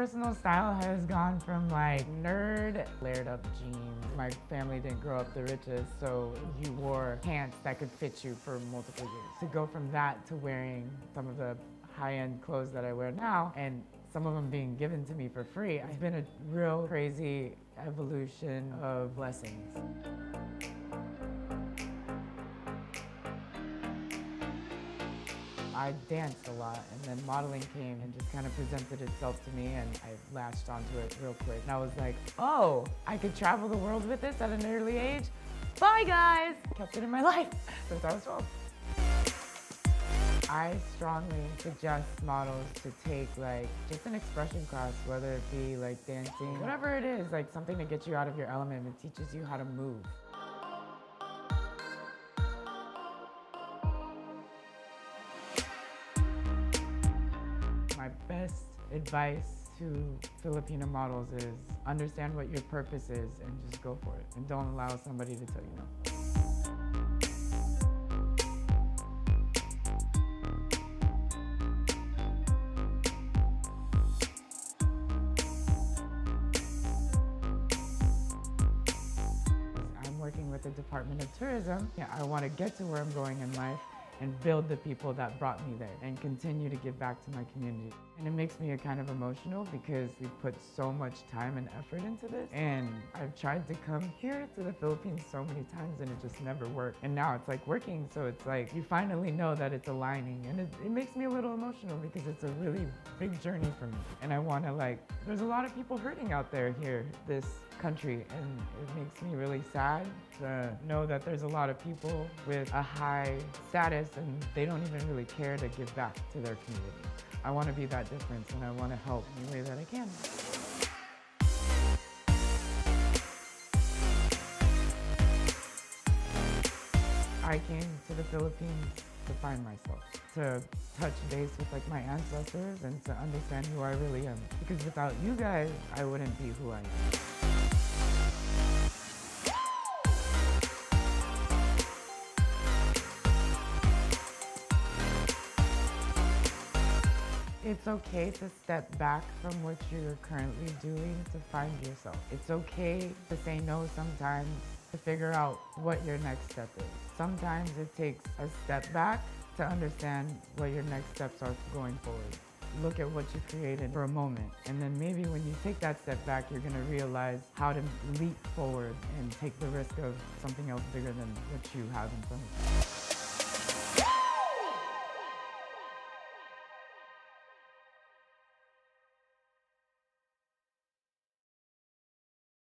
personal style has gone from like nerd, layered up jeans. My family didn't grow up the richest, so you wore pants that could fit you for multiple years. To go from that to wearing some of the high-end clothes that I wear now, and some of them being given to me for free, it's been a real crazy evolution of blessings. I danced a lot, and then modeling came and just kind of presented itself to me, and I latched onto it real quick. And I was like, oh, I could travel the world with this at an early age? Bye, guys! Kept it in my life since I was 12. I strongly suggest models to take like just an expression class, whether it be like dancing, whatever it is, like something to get you out of your element. It teaches you how to move. My best advice to Filipino models is understand what your purpose is and just go for it. And don't allow somebody to tell you no. Working with the Department of Tourism, I want to get to where I'm going in life and build the people that brought me there and continue to give back to my community. And it makes me kind of emotional because we've put so much time and effort into this, and I've tried to come here to the Philippines so many times and it just never worked. And now it's like working, so it's like you finally know that it's aligning, and it makes me a little emotional because it's a really big journey for me. And I want to like, there's a lot of people hurting out there here, this country, and it makes me really sad to know that there's a lot of people with a high status and they don't even really care to give back to their community. I want to be that difference, and I want to help any way that I can. I came to the Philippines to find myself, to touch base with like my ancestors and to understand who I really am. Because without you guys, I wouldn't be who I am. It's okay to step back from what you're currently doing to find yourself. It's okay to say no sometimes to figure out what your next step is. Sometimes it takes a step back to understand what your next steps are going forward. Look at what you created for a moment, and then maybe when you take that step back, you're gonna realize how to leap forward and take the risk of something else bigger than what you have in front of you.